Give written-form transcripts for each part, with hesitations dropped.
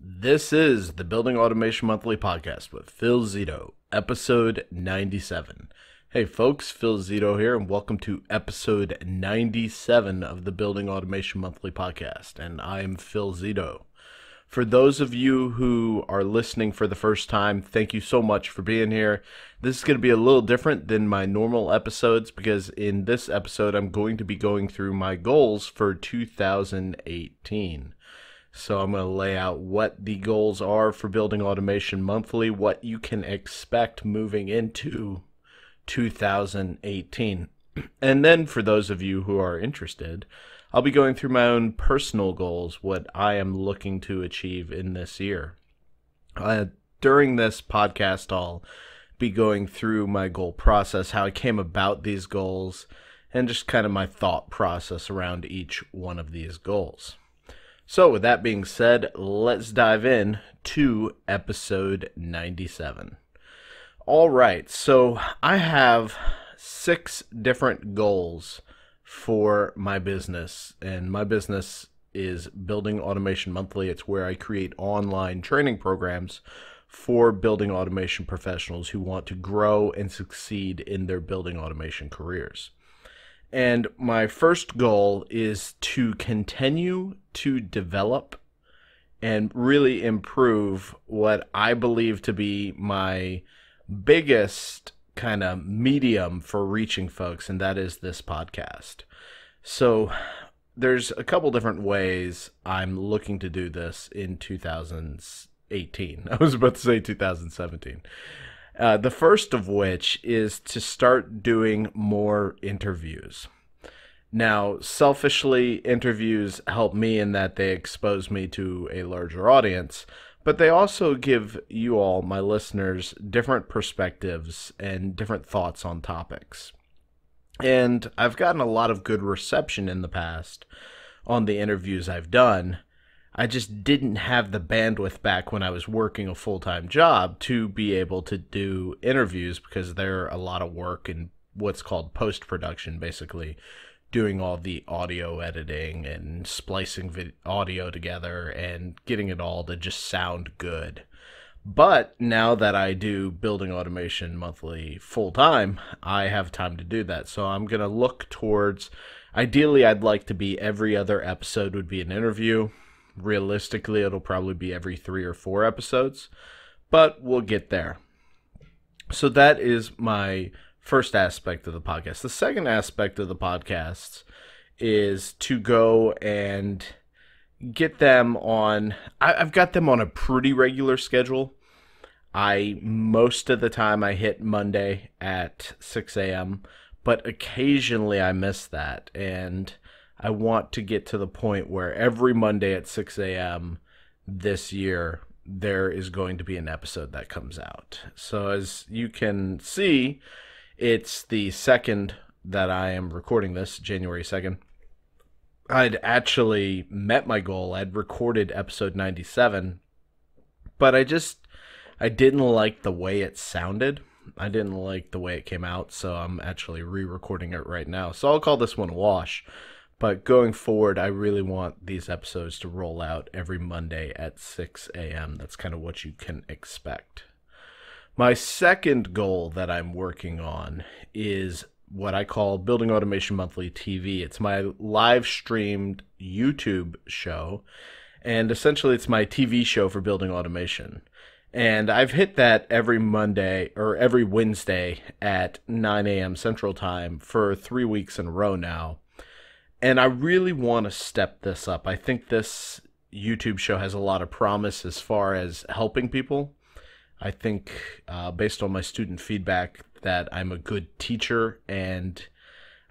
This is the Building Automation Monthly podcast with Phil Zito, episode 97. Hey folks, Phil Zito here, and welcome to episode 97 of the Building Automation Monthly podcast, and I am Phil Zito. For those of you who are listening for the first time, thank you so much for being here. This is going to be a little different than my normal episodes because in this episode, I'm going to be going through my goals for 2018. So I'm going to lay out what the goals are for Building Automation Monthly, what you can expect moving into 2018. And then for those of you who are interested, I'll be going through my own personal goals, what I am looking to achieve in this year. During this podcast, I'll be going through my goal process, how I came about these goals, and just kind of my thought process around each one of these goals. So with that being said, let's dive in to episode 97. All right, so I have 6 different goals for my business, and my business is Building Automation Monthly. It's where I create online training programs for building automation professionals who want to grow and succeed in their building automation careers. And my first goal is to continue to develop and really improve what I believe to be my biggest kind of medium for reaching folks, and that is this podcast. So there's a couple different ways I'm looking to do this in 2018. I was about to say 2017. The first of which is to start doing more interviews. Now, selfishly, interviews help me in that they expose me to a larger audience, but they also give you all, my listeners, different perspectives and different thoughts on topics. And I've gotten a lot of good reception in the past on the interviews I've done. I just didn't have the bandwidth back when I was working a full-time job to be able to do interviews because they're a lot of work in what's called post-production, basically doing all the audio editing and splicing audio together and getting it all to just sound good. But now that I do Building Automation Monthly full-time, I have time to do that. So I'm going to look towards, ideally I'd like to be every other episode would be an interview. Realistically, it'll probably be every 3 or 4 episodes, but we'll get there. So that is my first aspect of the podcast. The second aspect of the podcast is to go and get them on. I've got them on a pretty regular schedule. Most of the time I hit Monday at 6 a.m., but occasionally I miss that. And I want to get to the point where every Monday at 6 a.m. this year, there is going to be an episode that comes out. So as you can see, it's the 2nd that I am recording this, January 2nd. I'd actually met my goal. I'd recorded episode 97, but I didn't like the way it sounded. I didn't like the way it came out, so I'm actually re-recording it right now. So I'll call this one a wash, but going forward, I really want these episodes to roll out every Monday at 6 a.m. That's kind of what you can expect. My second goal that I'm working on is what I call Building Automation Monthly TV. It's my live-streamed YouTube show, and essentially it's my TV show for building automation. And I've hit that every Monday or every Wednesday at 9 a.m. Central Time for 3 weeks in a row now. And I really want to step this up. I think this YouTube show has a lot of promise as far as helping people. I think based on my student feedback that I'm a good teacher, and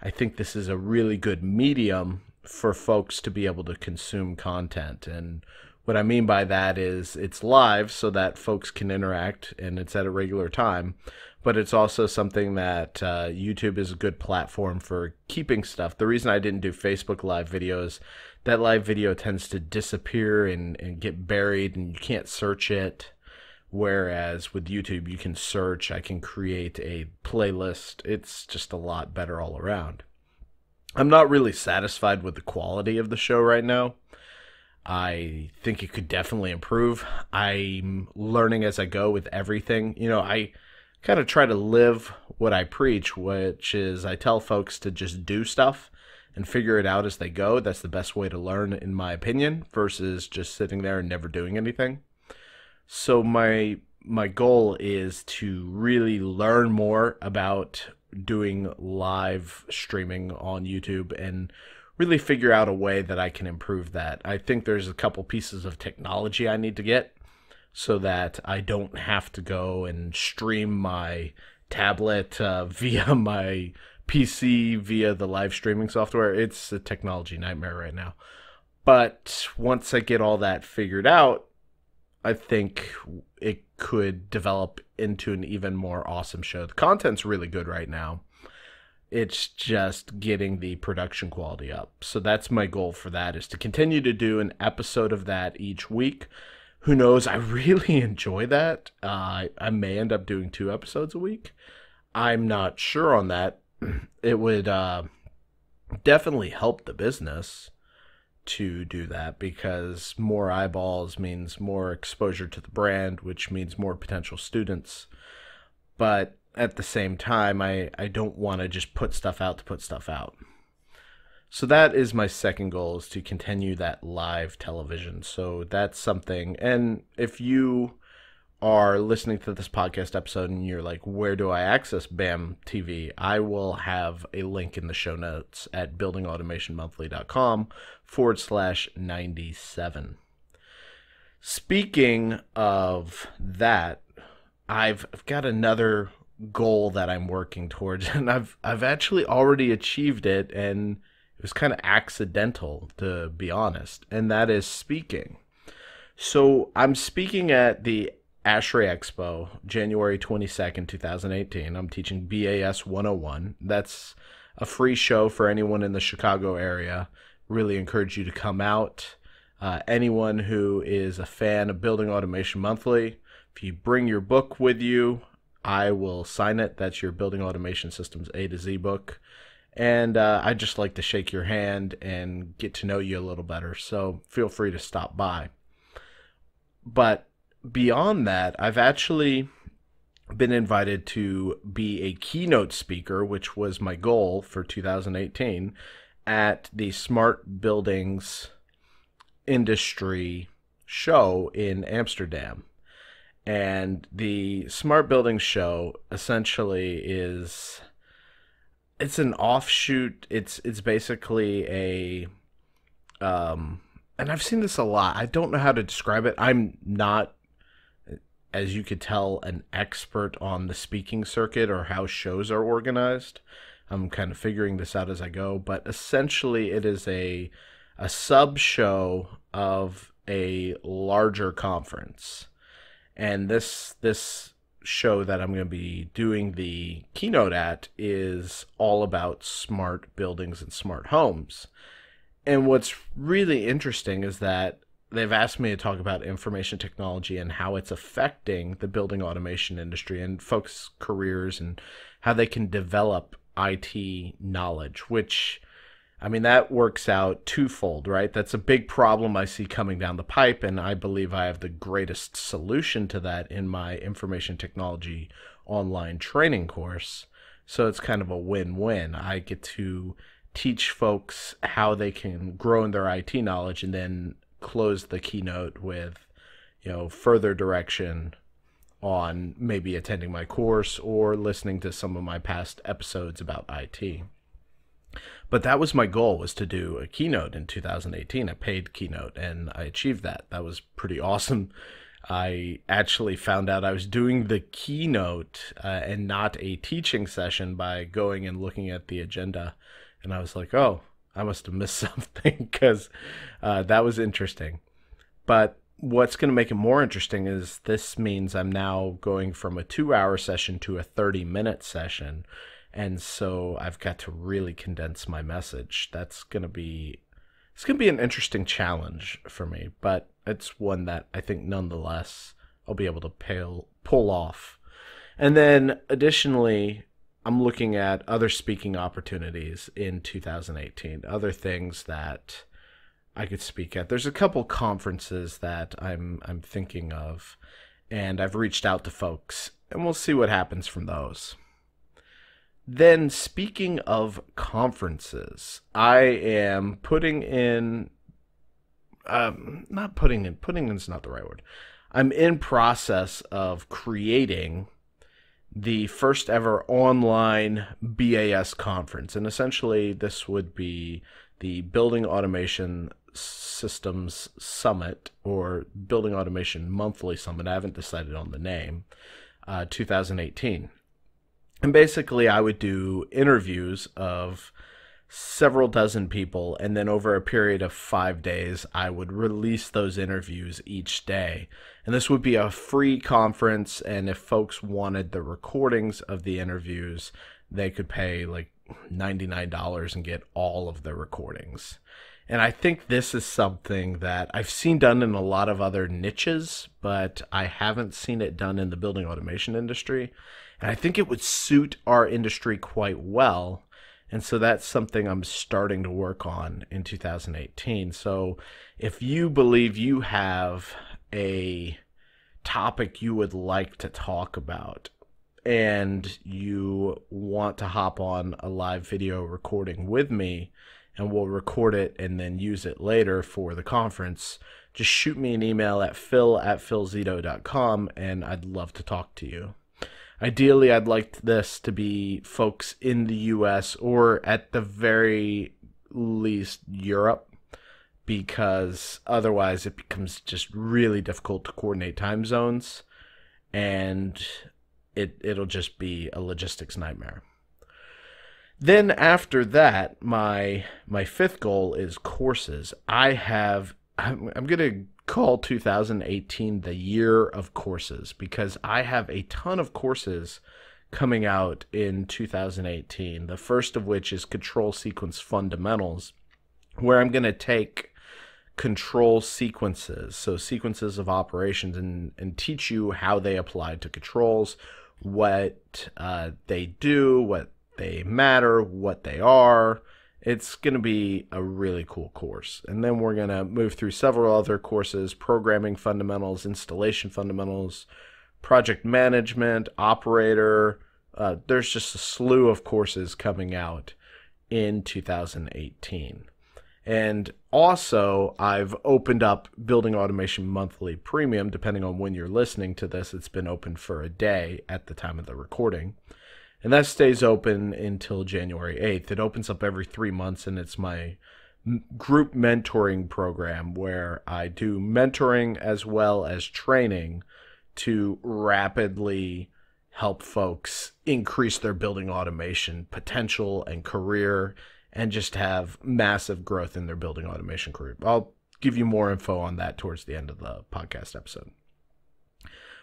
I think this is a really good medium for folks to be able to consume content. And what I mean by that is it's live so that folks can interact, and it's at a regular time, but it's also something that YouTube is a good platform for keeping stuff. The reason I didn't do Facebook Live videos, that live video tends to disappear and get buried, and you can't search it. Whereas with YouTube, you can search, I can create a playlist. It's just a lot better all around. I'm not really satisfied with the quality of the show right now. I think it could definitely improve. I'm learning as I go with everything. You know, I kind of try to live what I preach, which is I tell folks to just do stuff and figure it out as they go. That's the best way to learn, in my opinion, versus just sitting there and never doing anything. So my goal is to really learn more about doing live streaming on YouTube and really figure out a way that I can improve that. I think there's a couple pieces of technology I need to get so that I don't have to go and stream my tablet via my PC, via the live streaming software. It's a technology nightmare right now. But once I get all that figured out, I think it could develop into an even more awesome show. The content's really good right now. It's just getting the production quality up. So that's my goal for that, is to continue to do an episode of that each week. Who knows? I really enjoy that. I may end up doing 2 episodes a week. I'm not sure on that. It would definitely help the business to do that, because more eyeballs means more exposure to the brand, which means more potential students. But at the same time, I don't want to just put stuff out to put stuff out. So that is my second goal, is to continue that live television. So that's something. And if you are listening to this podcast episode and you're like, where do I access BAM TV? I will have a link in the show notes at buildingautomationmonthly.com/97. Speaking of that, I've got another goal that I'm working towards, and I've actually already achieved it, and it was kind of accidental, to be honest, and that is speaking. So I'm speaking at the ASHRAE Expo, January 22nd, 2018. I'm teaching BAS 101. That's a free show for anyone in the Chicago area. Really encourage you to come out. Anyone who is a fan of Building Automation Monthly, if you bring your book with you, I will sign it. That's your Building Automation Systems A to Z book. And I'd just like to shake your hand and get to know you a little better. So feel free to stop by. But beyond that, I've actually been invited to be a keynote speaker, which was my goal for 2018, at the Smart Buildings Industry Show in Amsterdam. And the Smart Buildings Show essentially is, it's an offshoot. It's basically a, and I've seen this a lot. I don't know how to describe it. I'm not, as you could tell, an expert on the speaking circuit or how shows are organized. I'm kind of figuring this out as I go, but essentially it is a sub-show of a larger conference. And this show that I'm going to be doing the keynote at is all about smart buildings and smart homes. And what's really interesting is that they've asked me to talk about information technology and how it's affecting the building automation industry and folks' careers and how they can develop IT knowledge, which, I mean, that works out twofold, right? That's a big problem I see coming down the pipe, and I believe I have the greatest solution to that in my information technology online training course. So it's kind of a win-win. I get to teach folks how they can grow in their IT knowledge and then close the keynote with, you know, further direction on maybe attending my course or listening to some of my past episodes about IT. But that was my goal, was to do a keynote in 2018, a paid keynote, and I achieved that. That was pretty awesome. I actually found out I was doing the keynote and not a teaching session by going and looking at the agenda, and I was like, oh, I must have missed something, because that was interesting. But what's going to make it more interesting is this means I'm now going from a 2-hour session to a 30-minute session. And so I've got to really condense my message. That's going to be, it's going to be an interesting challenge for me, but it's one that I think nonetheless I'll be able to pull off. And then additionally, I'm looking at other speaking opportunities in 2018, other things that I could speak at. There's a couple conferences that I'm thinking of, and I've reached out to folks, and we'll see what happens from those. Then, speaking of conferences, I am putting in, putting in is not the right word. I'm in process of creating the first ever online BAS conference. And essentially, this would be the Building Automation Systems Summit, or Building Automation Monthly Summit. I haven't decided on the name, 2018. And basically, I would do interviews of several dozen people, and then over a period of 5 days, I would release those interviews each day. And this would be a free conference, and if folks wanted the recordings of the interviews, they could pay like $99 and get all of the recordings. And I think this is something that I've seen done in a lot of other niches, but I haven't seen it done in the building automation industry. And I think it would suit our industry quite well. And so that's something I'm starting to work on in 2018. So if you believe you have a topic you would like to talk about and you want to hop on a live video recording with me, and we'll record it and then use it later for the conference, just shoot me an email at phil@philzito.com, and I'd love to talk to you. Ideally, I'd like this to be folks in the U.S. or at the very least Europe, because otherwise it becomes just really difficult to coordinate time zones, and it'll just be a logistics nightmare. Then after that, my fifth goal is courses. I'm going to call 2018 the year of courses, because I have a ton of courses coming out in 2018, the first of which is Control Sequence Fundamentals, where I'm going to take control sequences, so sequences of operations, and teach you how they apply to controls, what they do, what they matter, what they are. It's going to be a really cool course. And then we're going to move through several other courses: programming fundamentals, installation fundamentals, project management, operator. There's just a slew of courses coming out in 2018. And also, I've opened up Building Automation Monthly Premium. Depending on when you're listening to this, it's been open for a day at the time of the recording. And that stays open until January 8th. It opens up every 3 months, and it's my group mentoring program where I do mentoring as well as training to rapidly help folks increase their building automation potential and career, and just have massive growth in their building automation career. I'll give you more info on that towards the end of the podcast episode.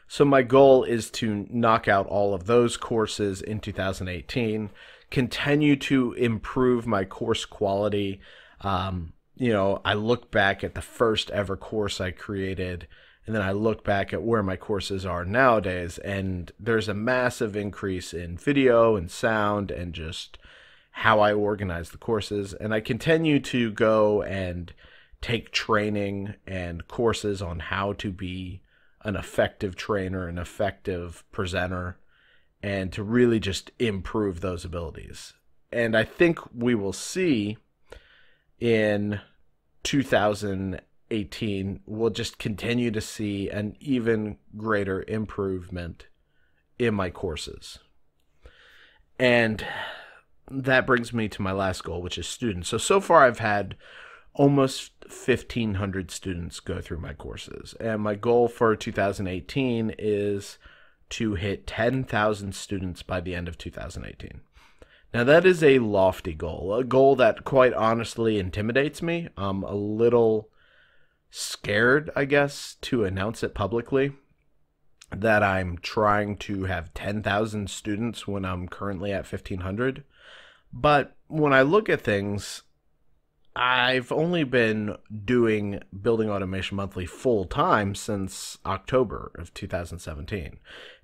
So my goal is to knock out all of those courses in 2018, continue to improve my course quality. You know, I look back at the first ever course I created, and then I look back at where my courses are nowadays, and there's a massive increase in video and sound and just how I organize the courses. And I continue to go and take training and courses on how to be an effective trainer, an effective presenter, and to really just improve those abilities. And I think we will see in 2018, we'll just continue to see an even greater improvement in my courses. And that brings me to my last goal, which is students. So far I've had almost 1,500 students go through my courses, and my goal for 2018 is to hit 10,000 students by the end of 2018. Now, that is a lofty goal, a goal that quite honestly intimidates me. I'm a little scared, I guess, to announce it publicly that I'm trying to have 10,000 students when I'm currently at 1,500. But when I look at things, I've only been doing Building Automation Monthly full-time since October of 2017.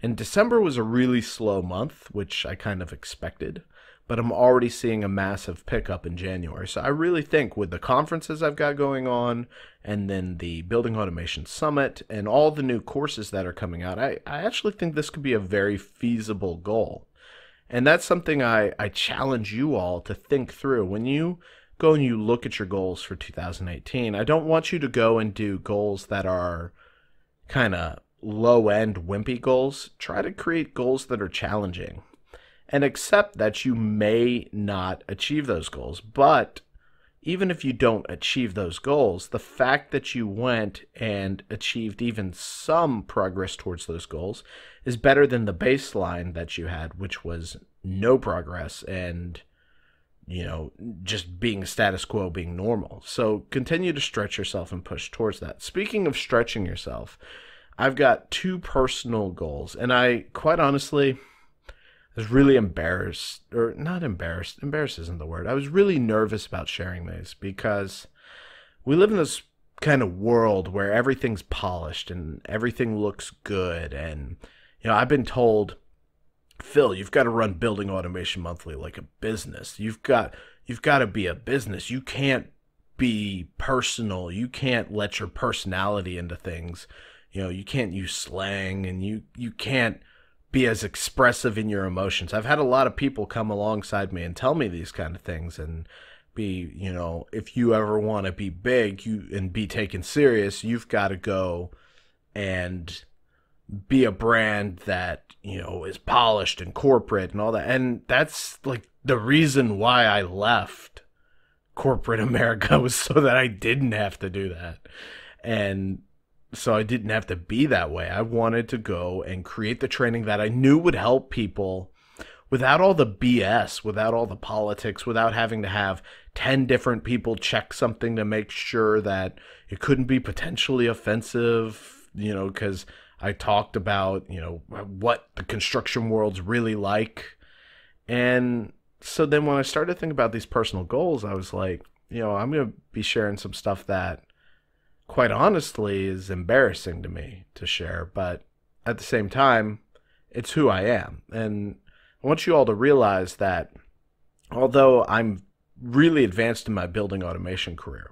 And December was a really slow month, which I kind of expected. but I'm already seeing a massive pickup in January. So I really think with the conferences I've got going on, and then the Building Automation Summit, and all the new courses that are coming out, I actually think this could be a very feasible goal. And that's something I challenge you all to think through. When you go and you look at your goals for 2018, I don't want you to go and do goals that are kind of low-end, wimpy goals. Try to create goals that are challenging. And accept that you may not achieve those goals. But even if you don't achieve those goals, the fact that you went and achieved even some progress towards those goals is better than the baseline that you had, which was no progress and, you know, just being status quo, being normal. So continue to stretch yourself and push towards that. Speaking of stretching yourself, I've got two personal goals, and I quite honestly... I was really embarrassed, or not embarrassed, embarrassed isn't the word. I was really nervous about sharing these because we live in this kind of world where everything's polished and everything looks good. And, you know, I've been told, Phil, you've got to run Building Automation Monthly like a business. You've got to be a business. You can't be personal. You can't let your personality into things. You know, you can't use slang, and you can't be as expressive in your emotions. I've had a lot of people come alongside me and tell me these kind of things, and be, you know, if you ever want to be big and be taken serious, you've got to go and be a brand that, you know, is polished and corporate and all that. And that's like the reason why I left corporate America, was so that I didn't have to do that. And so I didn't have to be that way. I wanted to go and create the training that I knew would help people without all the BS, without all the politics, without having to have 10 different people check something to make sure that it couldn't be potentially offensive, you know, because I talked about, you know, what the construction world's really like. And so then when I started thinking about these personal goals, I was like, you know, I'm going to be sharing some stuff that, quite honestly, is embarrassing to me to share, but at the same time, it's who I am. And I want you all to realize that although I'm really advanced in my building automation career,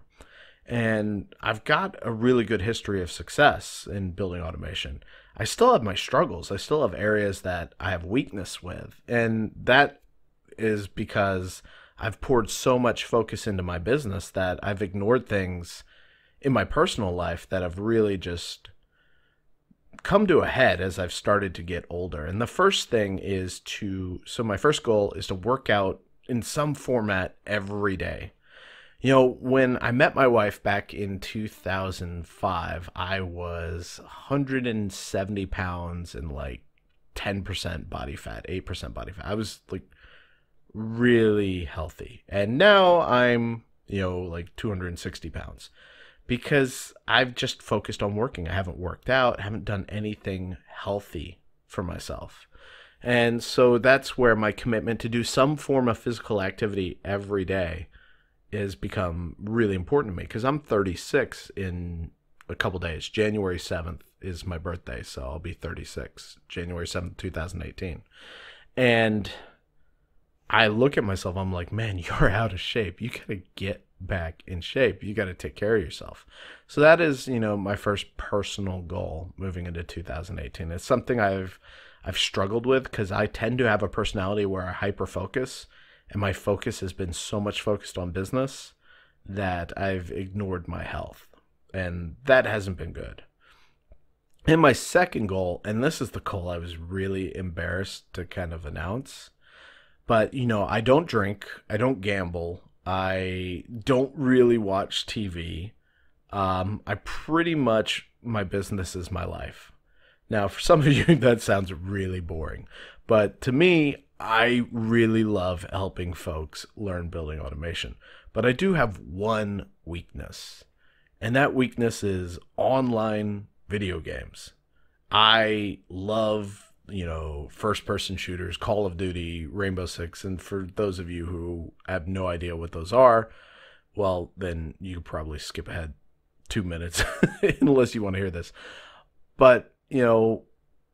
and I've got a really good history of success in building automation, I still have my struggles. I still have areas that I have weakness with, and that is because I've poured so much focus into my business that I've ignored things in my personal life that have really just come to a head as I've started to get older. And the first thing is to, so my first goal is to work out in some format every day. You know, when I met my wife back in 2005, I was 170 pounds and like 10% body fat, 8% body fat. I was like really healthy. And now I'm, you know, like 260 pounds. Because I've just focused on working. I haven't worked out, haven't done anything healthy for myself. And so that's where my commitment to do some form of physical activity every day has become really important to me, because I'm 36 in a couple days. January 7th is my birthday, so I'll be 36, January 7th, 2018. And I look at myself, I'm like, man, you're out of shape. You gotta get back in shape. You got to take care of yourself. So that is, you know, my first personal goal moving into 2018. It's something I've struggled with, because I tend to have a personality where I hyper focus, and my focus has been so much focused on business that I've ignored my health, and that hasn't been good. And my second goal, and this is the goal I was really embarrassed to kind of announce, but, you know, I don't drink, I don't gamble, I don't really watch TV. I pretty much, my business is my life. Now, for some of you, that sounds really boring. But to me, I really love helping folks learn building automation. But I do have one weakness. And that weakness is online video games. I love, you know, first-person shooters, Call of Duty, Rainbow Six, and for those of you who have no idea what those are, well, then you could probably skip ahead 2 minutes unless you want to hear this. But, you know,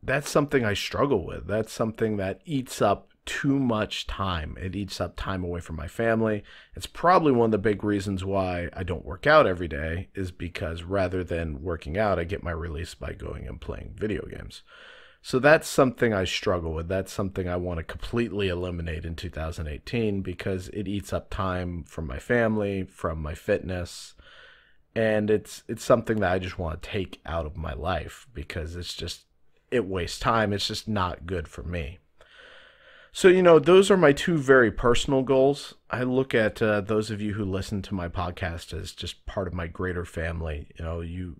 that's something I struggle with. That's something that eats up too much time. It eats up time away from my family. It's probably one of the big reasons why I don't work out every day, is because rather than working out, I get my release by going and playing video games. So that's something I struggle with. That's something I want to completely eliminate in 2018, because it eats up time from my family, from my fitness, and it's something that I just want to take out of my life, because it's just, it wastes time. It's just not good for me. So, you know, those are my two very personal goals. I look at those of you who listen to my podcast as just part of my greater family. You know, a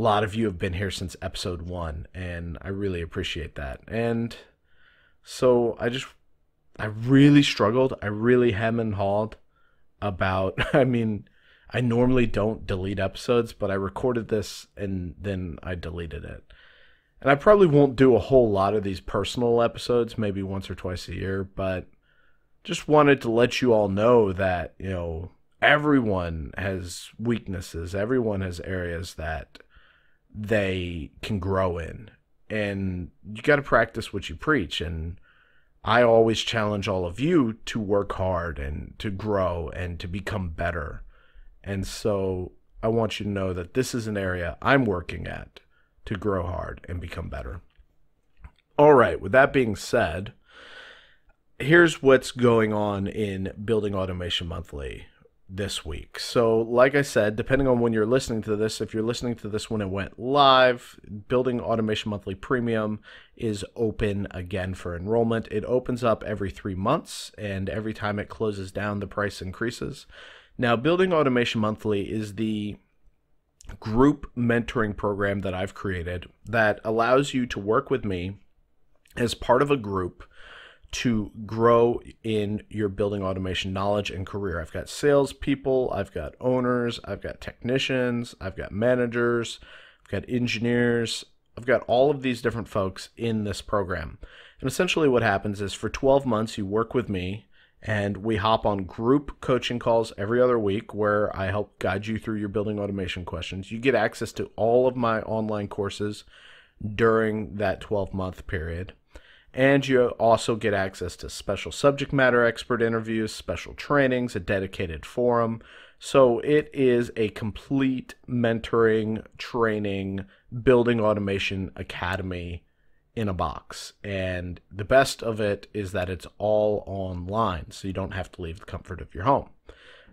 lot of you have been here since episode 1, and I really appreciate that. And so I really struggled. I really hem and hawed about, I mean, I normally don't delete episodes, but I recorded this and then I deleted it. And I probably won't do a whole lot of these personal episodes, maybe once or twice a year, but just wanted to let you all know that, you know, everyone has weaknesses. Everyone has areas that they can grow in, and you got to practice what you preach. And I always challenge all of you to work hard and to grow and to become better. And so I want you to know that this is an area I'm working at, to grow hard and become better. All right, with that being said, here's what's going on in Building Automation Monthly this week. So like I said, depending on when you're listening to this, if you're listening to this when it went live, Building Automation Monthly Premium is open again for enrollment. It opens up every 3 months, and every time it closes down, the price increases. Now, Building Automation Monthly is the group mentoring program that I've created that allows you to work with me as part of a group to grow in your building automation knowledge and career. I've got salespeople, I've got owners, I've got technicians, I've got managers, I've got engineers, I've got all of these different folks in this program. And essentially what happens is for 12 months you work with me, and we hop on group coaching calls every other week where I help guide you through your building automation questions. You get access to all of my online courses during that 12-month period. And you also get access to special subject matter expert interviews, special trainings, a dedicated forum. So it is a complete mentoring, training, building automation academy in a box. And the best of it is that it's all online, so you don't have to leave the comfort of your home.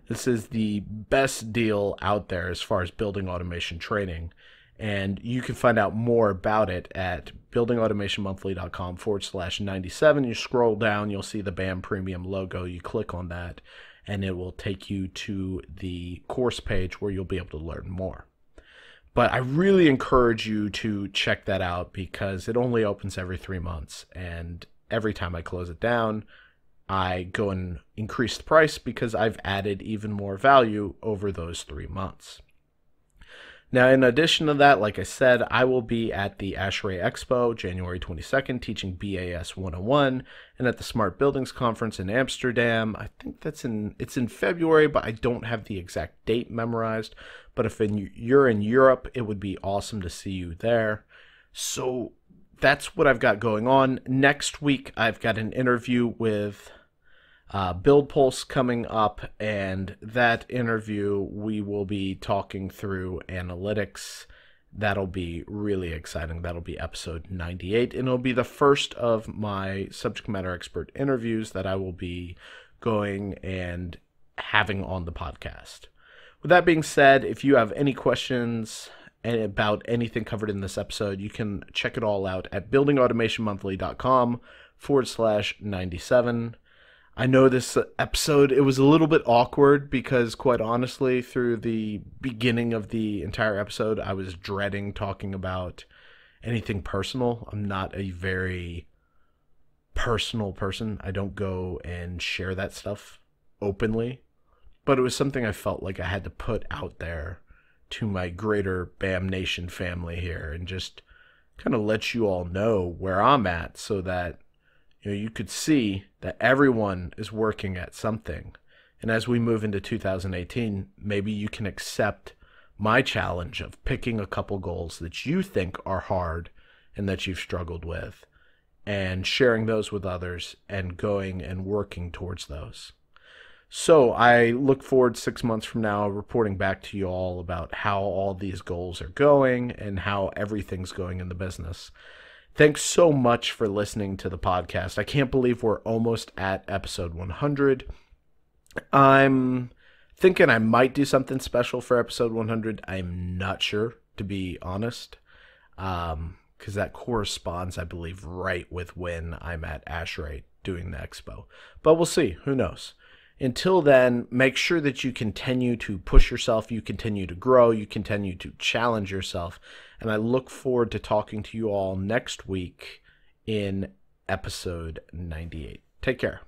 This is the best deal out there as far as building automation training, and you can find out more about it at buildingautomationmonthly.com/97. You scroll down, you'll see the BAM Premium logo. You click on that and it will take you to the course page where you'll be able to learn more. But I really encourage you to check that out, because it only opens every 3 months. And every time I close it down, I go and increase the price because I've added even more value over those 3 months. Now, in addition to that, like I said, I will be at the ASHRAE Expo January 22nd teaching BAS 101, and at the Smart Buildings Conference in Amsterdam. I think it's in February, but I don't have the exact date memorized. But if you're in Europe, it would be awesome to see you there. So that's what I've got going on. Next week, I've got an interview with Build Pulse coming up, and that interview we will be talking through analytics. That'll be really exciting. That'll be episode 98, and it'll be the first of my subject matter expert interviews that I will be going and having on the podcast. With that being said, if you have any questions about anything covered in this episode, you can check it all out at buildingautomationmonthly.com/97. I know this episode, it was a little bit awkward because, quite honestly, through the beginning of the entire episode, I was dreading talking about anything personal. I'm not a very personal person. I don't go and share that stuff openly. But it was something I felt like I had to put out there to my greater BAM Nation family here, and just kind of let you all know where I'm at, so that you know, you could see that everyone is working at something. And as we move into 2018, maybe you can accept my challenge of picking a couple goals that you think are hard and that you've struggled with, and sharing those with others and going and working towards those. So I look forward 6 months from now reporting back to you all about how all these goals are going and how everything's going in the business. Thanks so much for listening to the podcast. I can't believe we're almost at episode 100. I'm thinking I might do something special for episode 100. I'm not sure, to be honest. Because that corresponds, I believe, right with when I'm at ASHRAE doing the expo. But we'll see. Who knows? Until then, make sure that you continue to push yourself, you continue to grow, you continue to challenge yourself. And I look forward to talking to you all next week in episode 98. Take care.